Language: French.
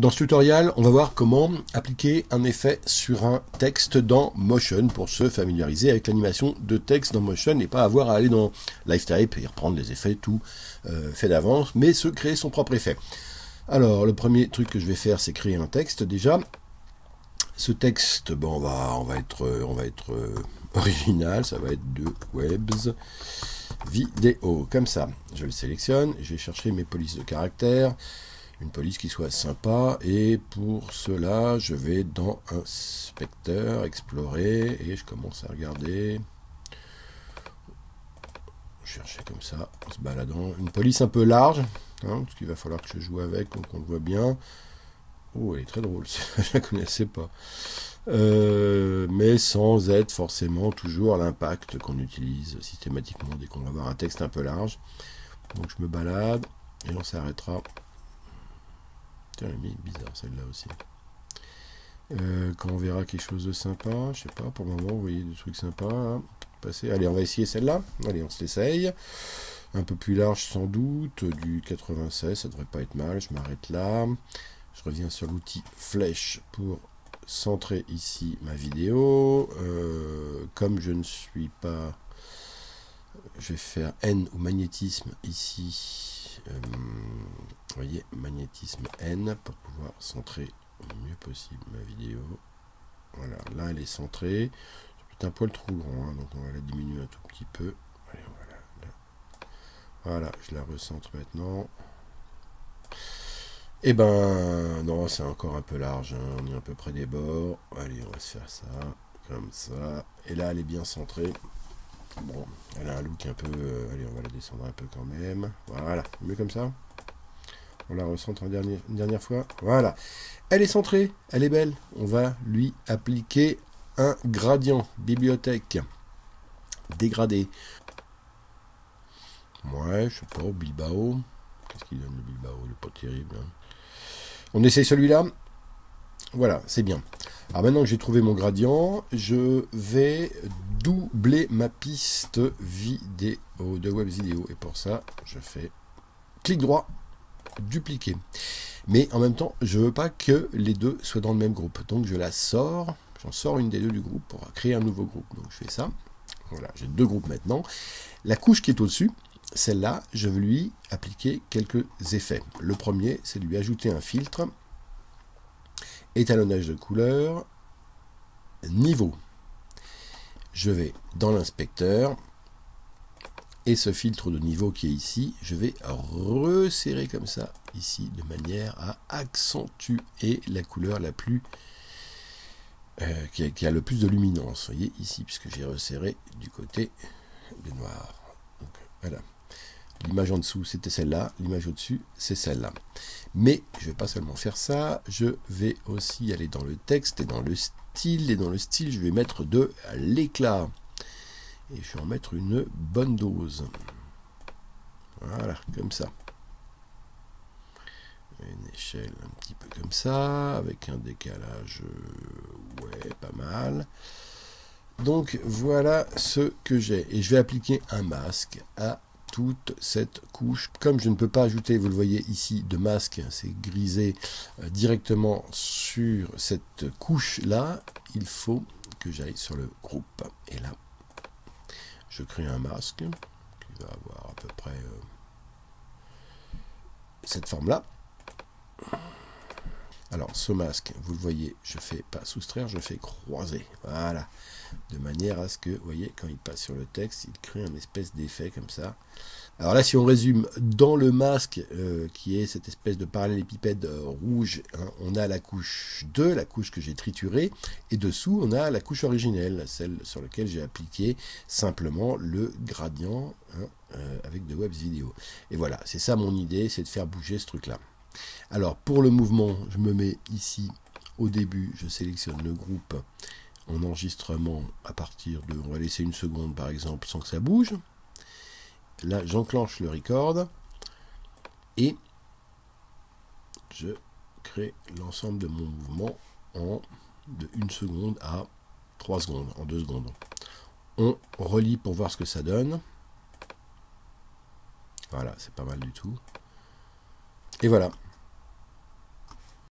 Dans ce tutoriel, on va voir comment appliquer un effet sur un texte dans Motion pour se familiariser avec l'animation de texte dans Motion et pas avoir à aller dans Lifetype et reprendre les effets tout fait d'avance, mais se créer son propre effet. Alors, le premier truc que je vais faire, c'est créer un texte déjà. Ce texte, bon, on va être original, ça va être de webs Video, comme ça. Je le sélectionne, je vais chercher mes polices de caractères, une police qui soit sympa, et pour cela, je vais dans Inspecteur, Explorer, et je commence à regarder, chercher comme ça, en se baladant, une police un peu large, hein, parce qu'il va falloir que je joue avec, donc on le voit bien. Oh, elle est très drôle, je la connaissais pas. Mais sans être forcément toujours l'impact qu'on utilise systématiquement dès qu'on va avoir un texte un peu large. Donc je me balade et on s'arrêtera. Tiens, elle est bizarre celle-là aussi. Quand on verra quelque chose de sympa, je sais pas, pour le moment, vous voyez des trucs sympas. Hein, passer. Allez, on va essayer celle-là. Allez, on se l'essaye. Un peu plus large sans doute, du 96, ça devrait pas être mal. Je m'arrête là. Je reviens sur l'outil flèche pour centrer ici ma vidéo. Comme je ne suis pas... Je vais faire N ou magnétisme ici. Vous voyez, magnétisme N pour pouvoir centrer au mieux possible ma vidéo. Voilà, là elle est centrée. C'est un poil trop grand, hein, donc on va la diminuer un tout petit peu. Allez, voilà, là. Voilà, je la recentre maintenant. Et eh ben non, c'est encore un peu large, hein. On est à peu près des bords. Allez, on va se faire ça, comme ça. Et là, elle est bien centrée. Bon, elle a un look un peu... allez, on va la descendre un peu quand même. Voilà, mieux comme ça. On la recentre une dernière fois. Voilà, elle est centrée, elle est belle. On va lui appliquer un gradient. Bibliothèque. Dégradé. Ouais, je sais pas, Bilbao. Qu'est-ce qu'il donne le Bilbao? Il n'est pas terrible. Hein. On essaye celui-là. Voilà, c'est bien. Alors maintenant que j'ai trouvé mon gradient, je vais doubler ma piste vidéo de webs Video. Et pour ça, je fais clic droit, dupliquer. Mais en même temps, je ne veux pas que les deux soient dans le même groupe. Donc je la sors, j'en sors une des deux du groupe pour créer un nouveau groupe. Donc je fais ça. Voilà, j'ai deux groupes maintenant. La couche qui est au-dessus, celle-là, je vais lui appliquer quelques effets. Le premier, c'est de lui ajouter un filtre, étalonnage de couleur, niveau. Je vais dans l'inspecteur, et ce filtre de niveau qui est ici, je vais resserrer comme ça, ici, de manière à accentuer la couleur la plus... qui a le plus de luminance, vous voyez, ici, puisque j'ai resserré du côté de noir. Donc, voilà. L'image en dessous, c'était celle-là. L'image au-dessus, c'est celle-là. Mais je ne vais pas seulement faire ça. Je vais aussi aller dans le texte et dans le style. Et dans le style, je vais mettre de l'éclat. Et je vais en mettre une bonne dose. Voilà, comme ça. Une échelle un petit peu comme ça. Avec un décalage, ouais, pas mal. Donc voilà ce que j'ai. Et je vais appliquer un masque à toute cette couche. Comme je ne peux pas ajouter, vous le voyez ici, de masque, c'est grisé directement sur cette couche-là, il faut que j'aille sur le groupe. Et là, je crée un masque qui va avoir à peu près cette forme-là. Alors, ce masque, vous le voyez, je ne fais pas soustraire, je fais croiser. Voilà. De manière à ce que, vous voyez, quand il passe sur le texte, il crée un espèce d'effet comme ça. Alors là, si on résume, dans le masque, qui est cette espèce de parallélépipède rouge, hein, on a la couche 2, la couche que j'ai triturée, et dessous, on a la couche originelle, celle sur laquelle j'ai appliqué simplement le gradient, hein, avec de webs Video. Et voilà, c'est ça mon idée, c'est de faire bouger ce truc-là. Alors pour le mouvement, je me mets ici au début, je sélectionne le groupe en enregistrement à partir de, on va laisser une seconde par exemple sans que ça bouge. Là j'enclenche le record et je crée l'ensemble de mon mouvement en de 1 seconde à 3 secondes, en 2 secondes. On relit pour voir ce que ça donne. Voilà, c'est pas mal du tout. Et voilà.